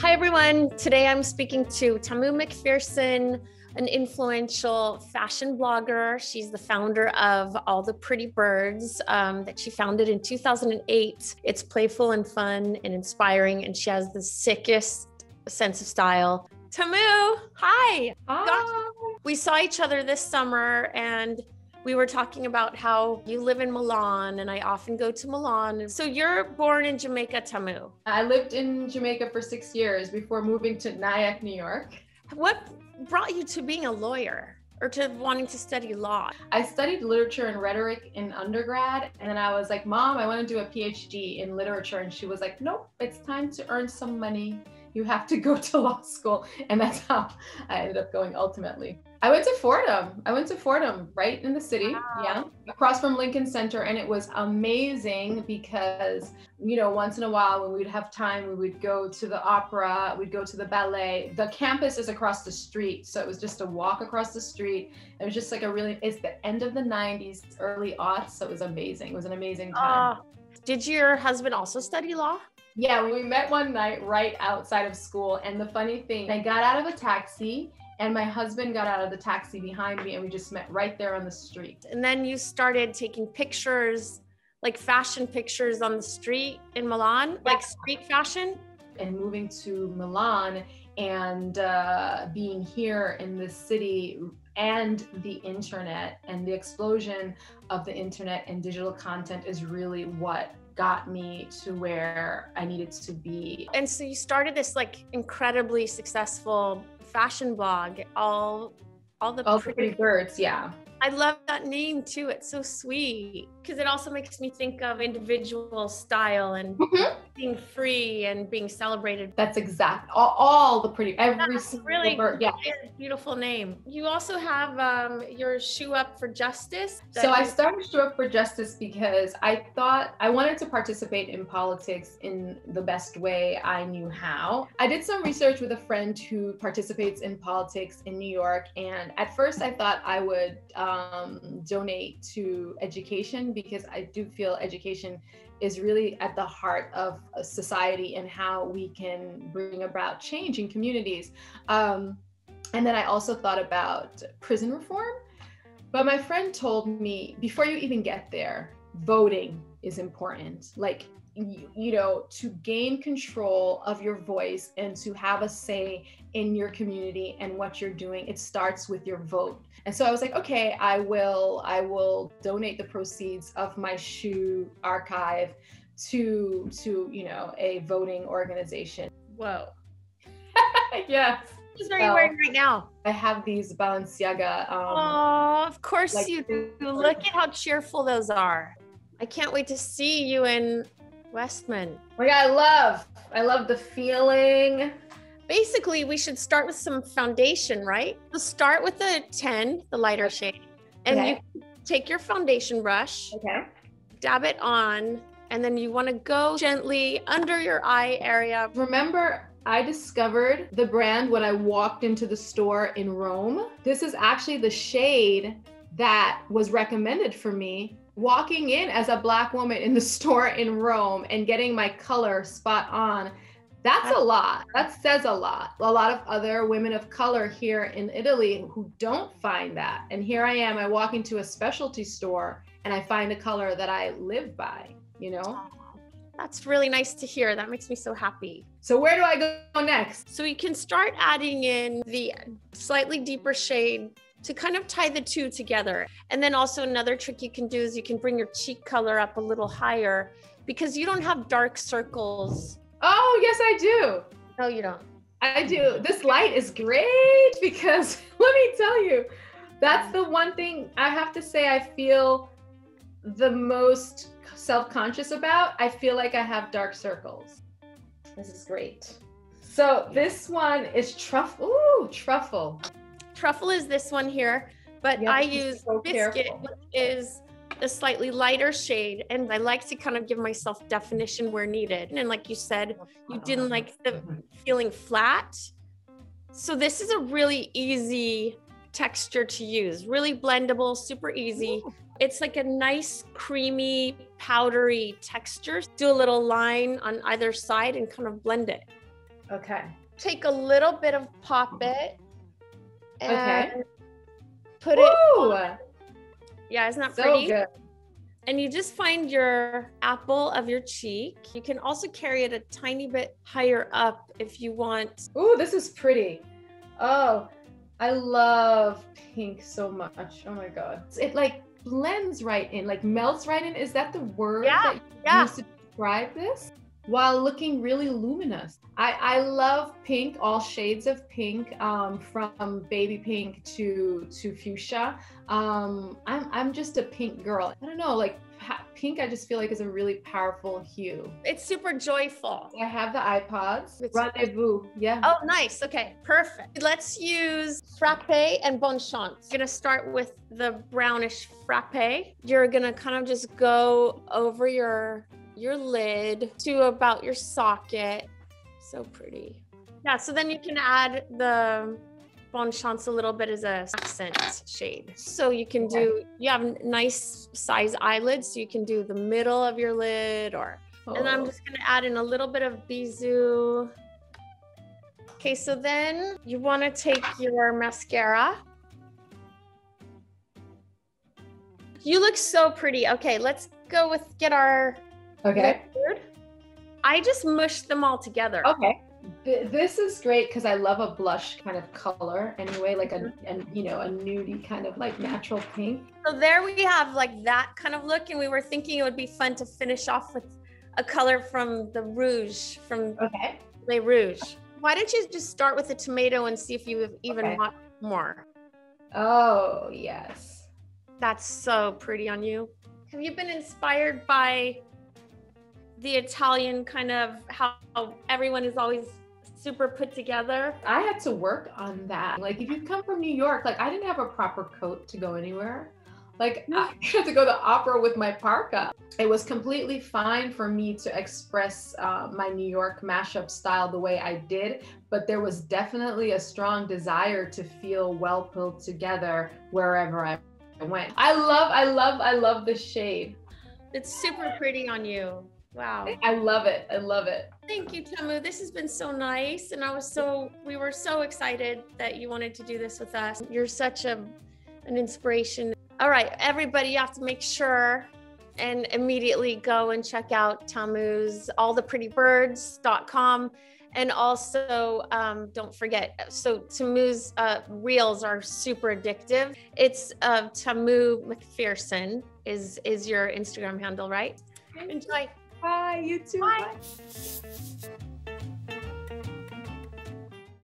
Hi everyone, today I'm speaking to Tamu McPherson, an influential fashion blogger. She's the founder of All the Pretty Birds that she founded in 2008. It's playful and fun and inspiring, and she has the sickest sense of style. Tamu, hi. Hi. Gosh, we saw each other this summer and we were talking about how you live in Milan, and I often go to Milan. So you're born in Jamaica, Tamu. I lived in Jamaica for 6 years before moving to Nyack, New York. What brought you to being a lawyer or to wanting to study law? I studied literature and rhetoric in undergrad, and then I was like, Mom, I want to do a PhD in literature. And she was like, nope, it's time to earn some money. You have to go to law school. And that's how I ended up going ultimately. I went to Fordham. Right in the city. Wow. Yeah, across from Lincoln Center. And it was amazing because, you know, once in a while when we'd have time, we would go to the opera, we'd go to the ballet. The campus is across the street. So it was just a walk across the street. It was just like it's the end of the 90s, early aughts. So it was amazing. It was an amazing time. Did your husband also study law? Yeah, we met one night right outside of school. And the funny thing, I got out of a taxi and my husband got out of the taxi behind me, and we just met right there on the street. And then you started taking pictures, like fashion pictures on the street in Milan, like street fashion? And moving to Milan and being here in this city, and the internet and the explosion of the internet and digital content is really what got me to where I needed to be. And so you started this like incredibly successful fashion blog, All the Pretty Birds, yeah. I love that name too. It's so sweet because it also makes me think of individual style and being free and being celebrated. That's exact. Every single bird. Yeah, beautiful name. You also have your Shoe Up for Justice. So I started Shoe Up for Justice because I thought I wanted to participate in politics in the best way I knew how. I did some research with a friend who participates in politics in New York, and at first I thought I would donate to education, because I do feel education is really at the heart of society and how we can bring about change in communities. And then I also thought about prison reform, but my friend told me, before you even get there, voting is important. Like, you know, to gain control of your voice and to have a say in your community and what you're doing, it starts with your vote. And so I was like, okay, I will donate the proceeds of my shoe archive to you know, a voting organization. Whoa. Yes. What are you wearing right now? I have these Balenciaga. Oh, of course, like, you do. Look at how cheerful those are. I can't wait to see you in Westman. Oh yeah, I love the feeling. Basically, we should start with some foundation, right? We'll start with the 10, the lighter shade, and you take your foundation brush, dab it on, and then you want to go gently under your eye area. Remember, I discovered the brand when I walked into the store in Rome. This is actually the shade that was recommended for me walking in as a Black woman in the store in Rome and getting my color spot on. That's a lot. That says a lot. A lot of other women of color here in Italy who don't find that. And here I am, I walk into a specialty store and I find a color that I live by, you know? That's really nice to hear. That makes me so happy. So where do I go next? So you can start adding in the slightly deeper shade to kind of tie the two together. And then also another trick you can do is you can bring your cheek color up a little higher, because you don't have dark circles. Oh, yes, I do. No, you don't. I do. This light is great because let me tell you, that's the one thing I have to say I feel the most self-conscious about. I feel like I have dark circles. This is great. So this one is Truffle. Ooh, Truffle. Truffle is this one here, but I use Biscuit, which is a slightly lighter shade. And I like to kind of give myself definition where needed. And like you said, you didn't like the feeling flat. So this is a really easy texture to use, really blendable, super easy. It's like a nice, creamy, powdery texture. Do a little line on either side and kind of blend it. Okay. Take a little bit of Pop-It and put it on. Yeah, isn't that pretty? So good. And you just find your apple of your cheek. You can also carry it a tiny bit higher up if you want. Ooh, this is pretty. Oh, I love pink so much. Oh my God. It like blends right in, like melts right in. Is that the word that you use to describe this? While looking really luminous. I love pink, all shades of pink, from baby pink to fuchsia. I'm just a pink girl. I don't know, like pink I just feel like is a really powerful hue. It's super joyful. I have the iPods. It's Rendezvous, yeah. Oh, nice, okay, perfect. Let's use Frappé and Bonchant. You're gonna start with the brownish Frappé. You're gonna kind of just go over your lid to about your socket. So pretty. Yeah, so then you can add the Bonchance a little bit as a accent shade. So you can do, you have nice size eyelids, so you can do the middle of your lid or, and I'm just gonna add in a little bit of bizu. Okay, so then you wanna take your mascara. You look so pretty. Okay, let's go with, get our, okay. I just mushed them all together. Okay. This is great because I love a blush kind of color anyway, like and you know, a nudie kind of like natural pink. So there we have like that kind of look, and we were thinking it would be fun to finish off with a color from the Rouge, from Le Rouge. Why don't you just start with a tomato and see if you even want more? Oh, yes. That's so pretty on you. Have you been inspired by the Italian kind of how everyone is always super put together? I had to work on that. Like if you come from New York, like I didn't have a proper coat to go anywhere. Like I had to go to opera with my parka. It was completely fine for me to express my New York mashup style the way I did, but there was definitely a strong desire to feel well pulled together wherever I went. I love the shade. It's super pretty on you. Wow. I love it. I love it. Thank you, Tamu. This has been so nice. And we were so excited that you wanted to do this with us. You're such an inspiration. All right, everybody, you have to make sure and immediately go and check out Tamu's alltheprettybirds.com. And also, don't forget, so Tamu's reels are super addictive. It's Tamu McPherson is your Instagram handle, right? Enjoy. Bye, you too. Bye. Bye.